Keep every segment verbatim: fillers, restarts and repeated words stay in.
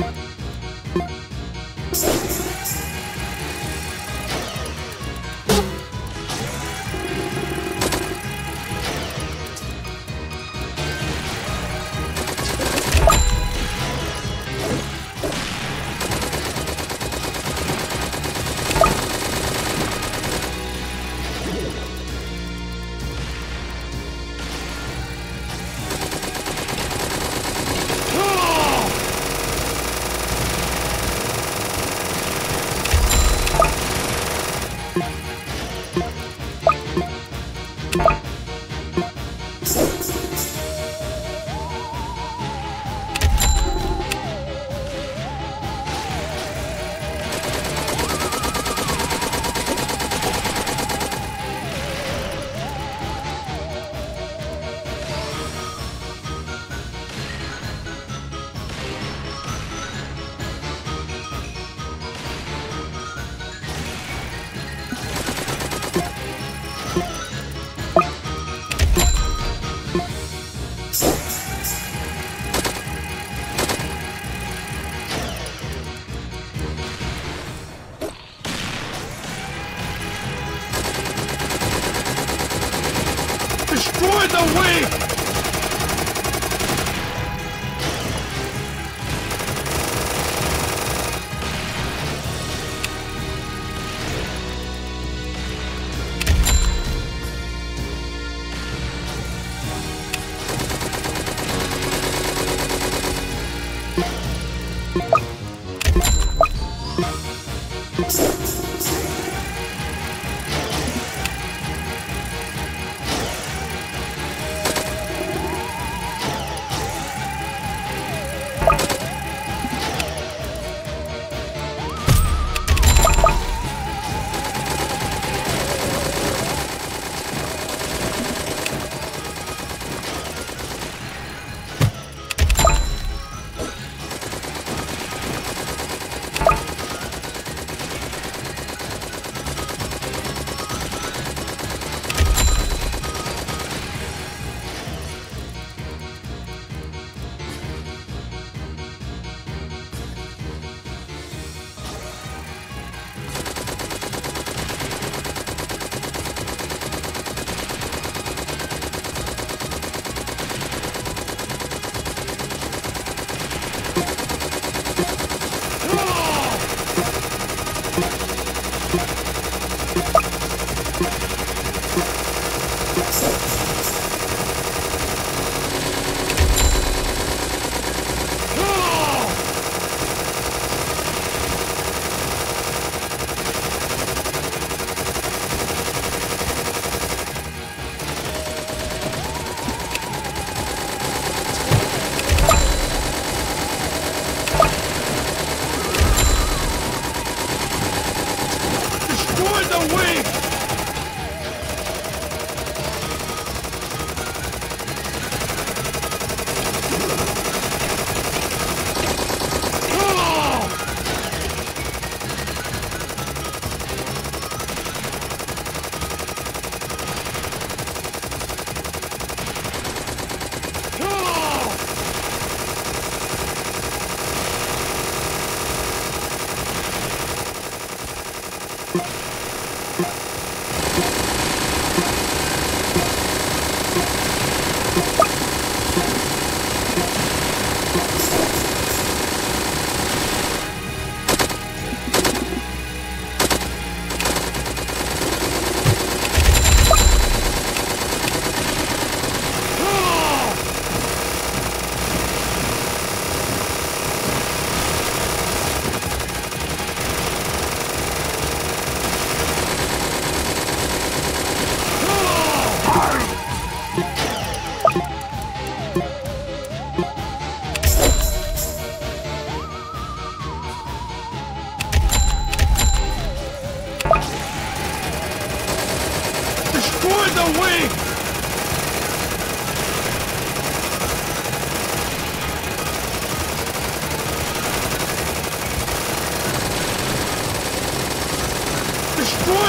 Destroy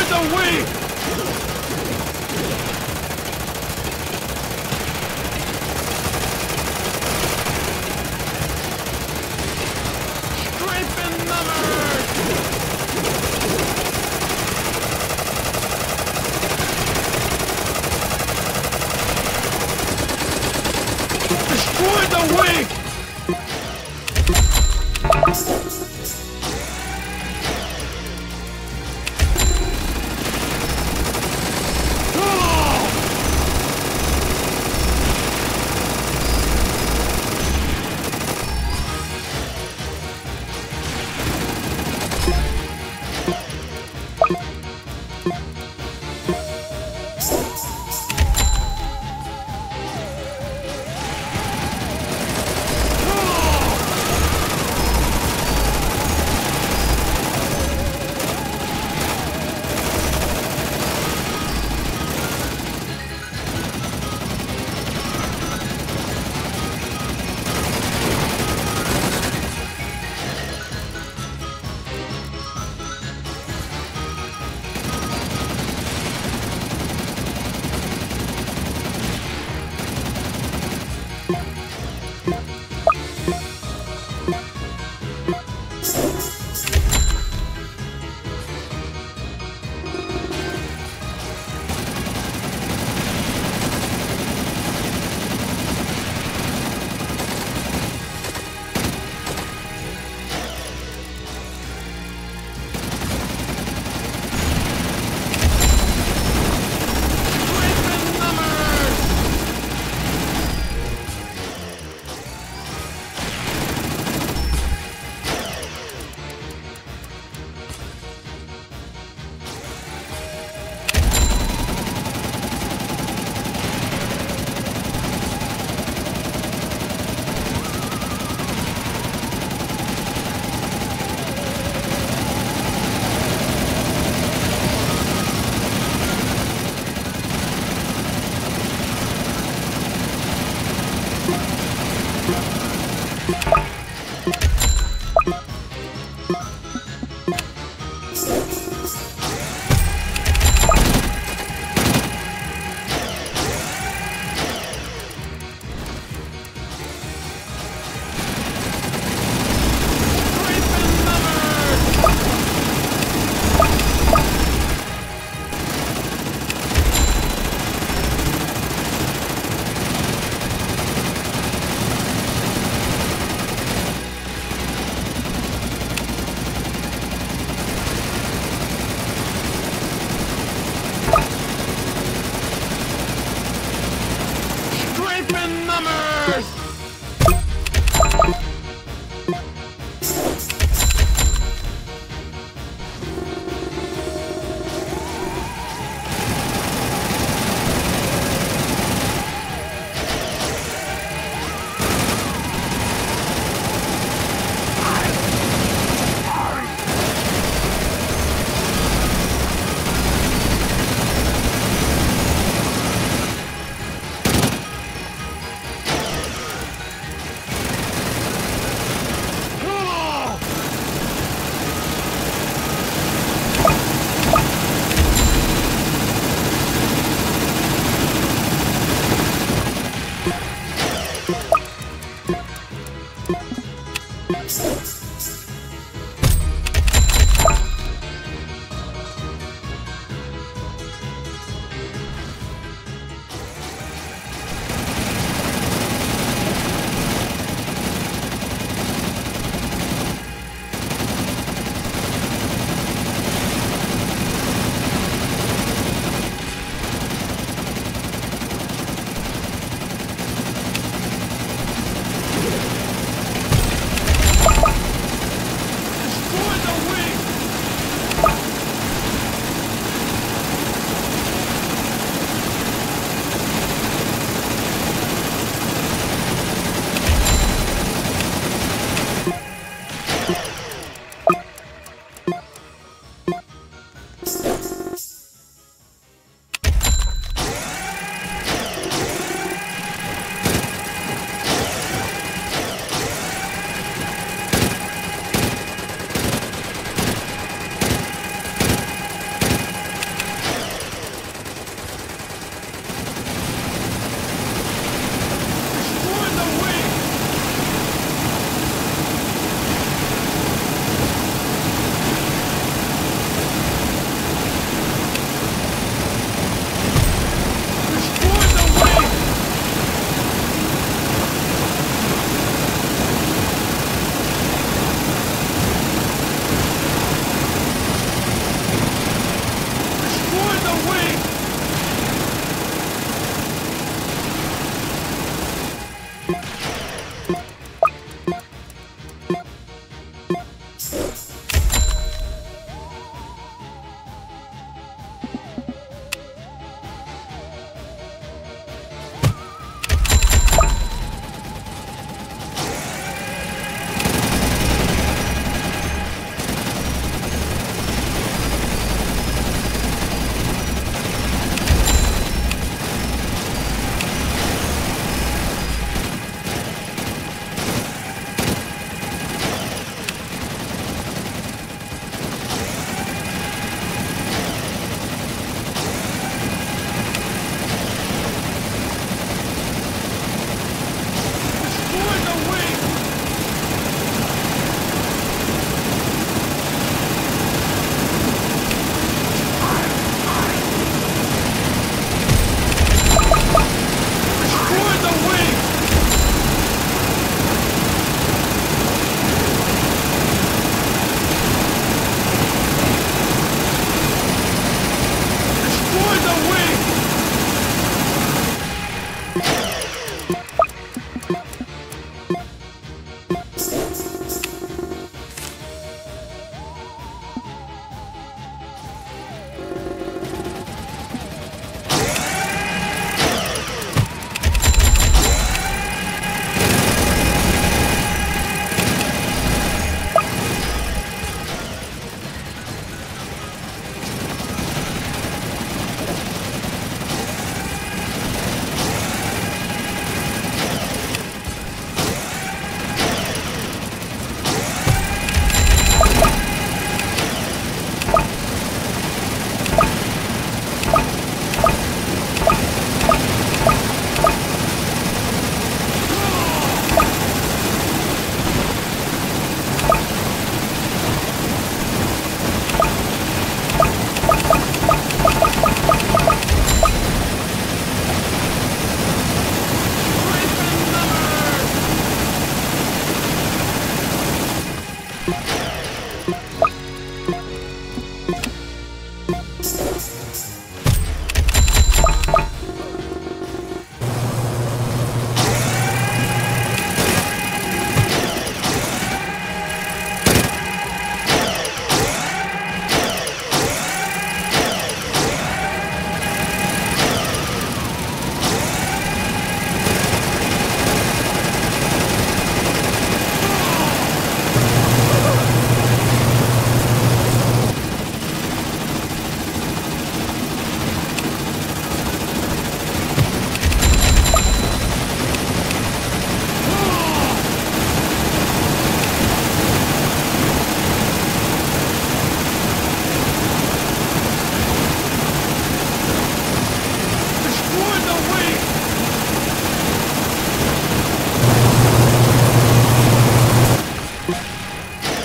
the wave! covered! Destroy the weak!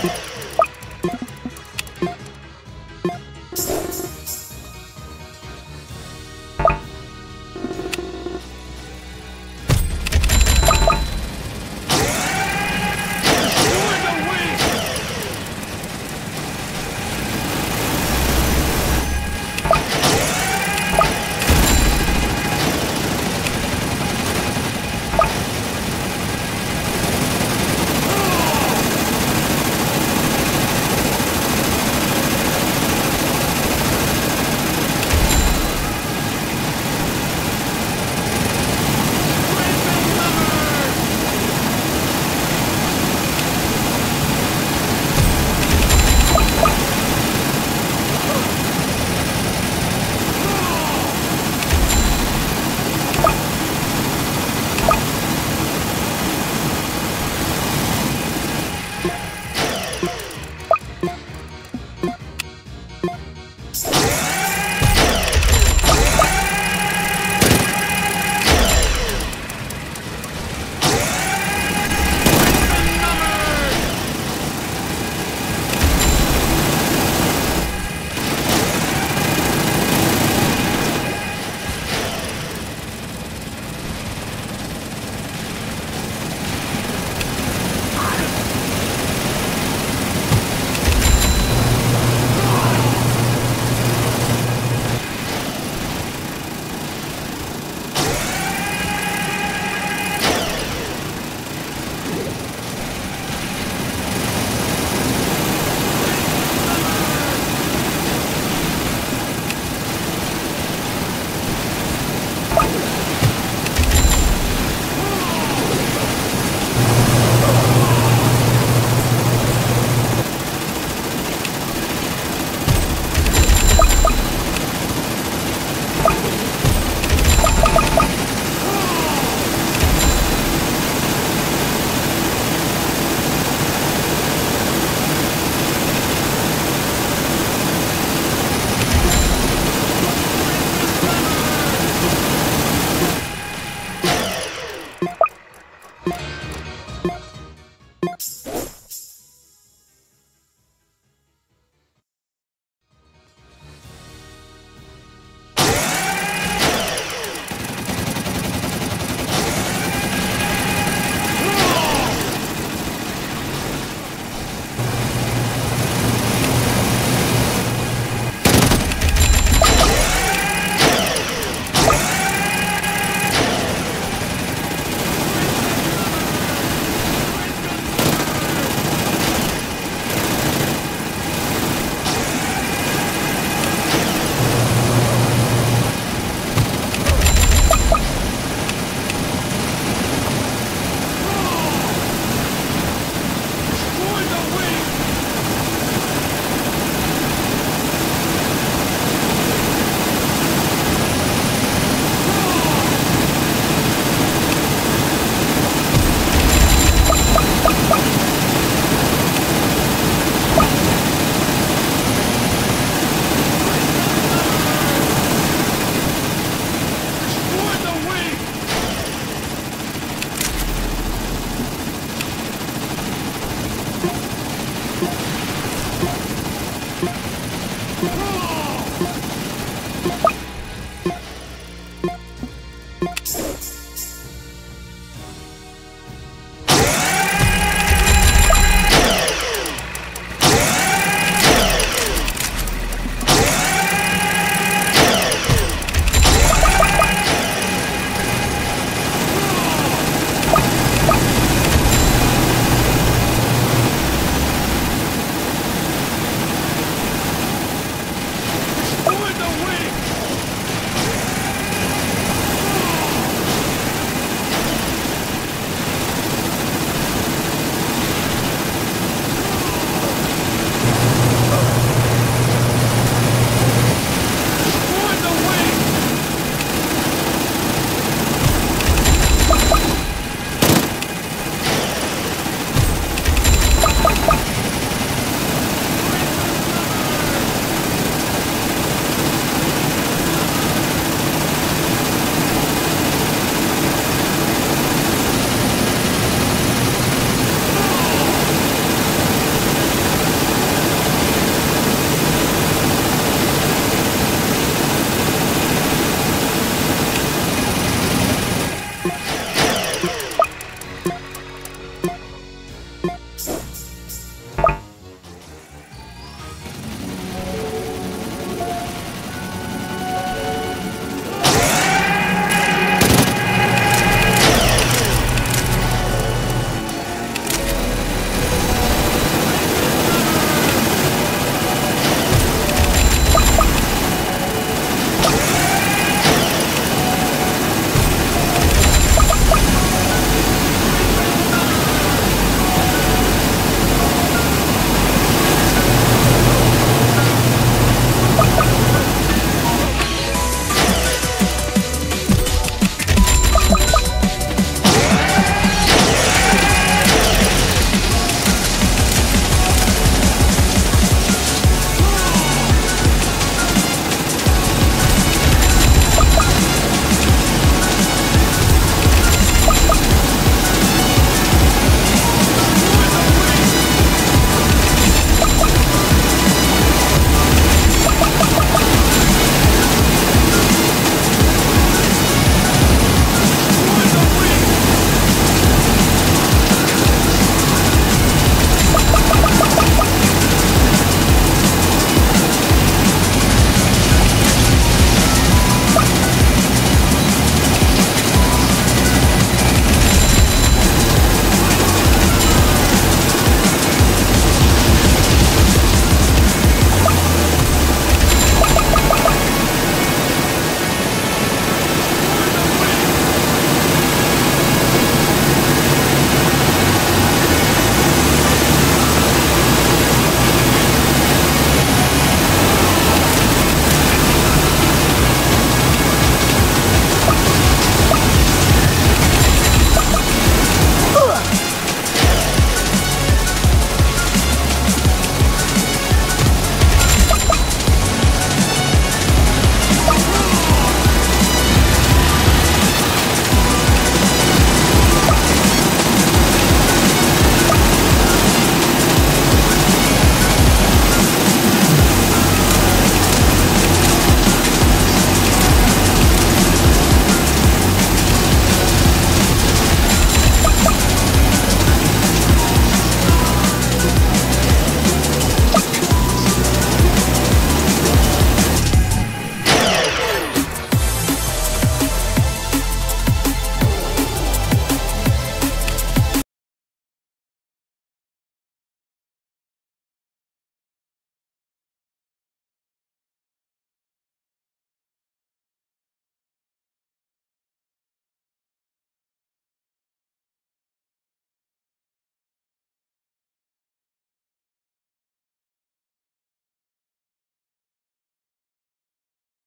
it.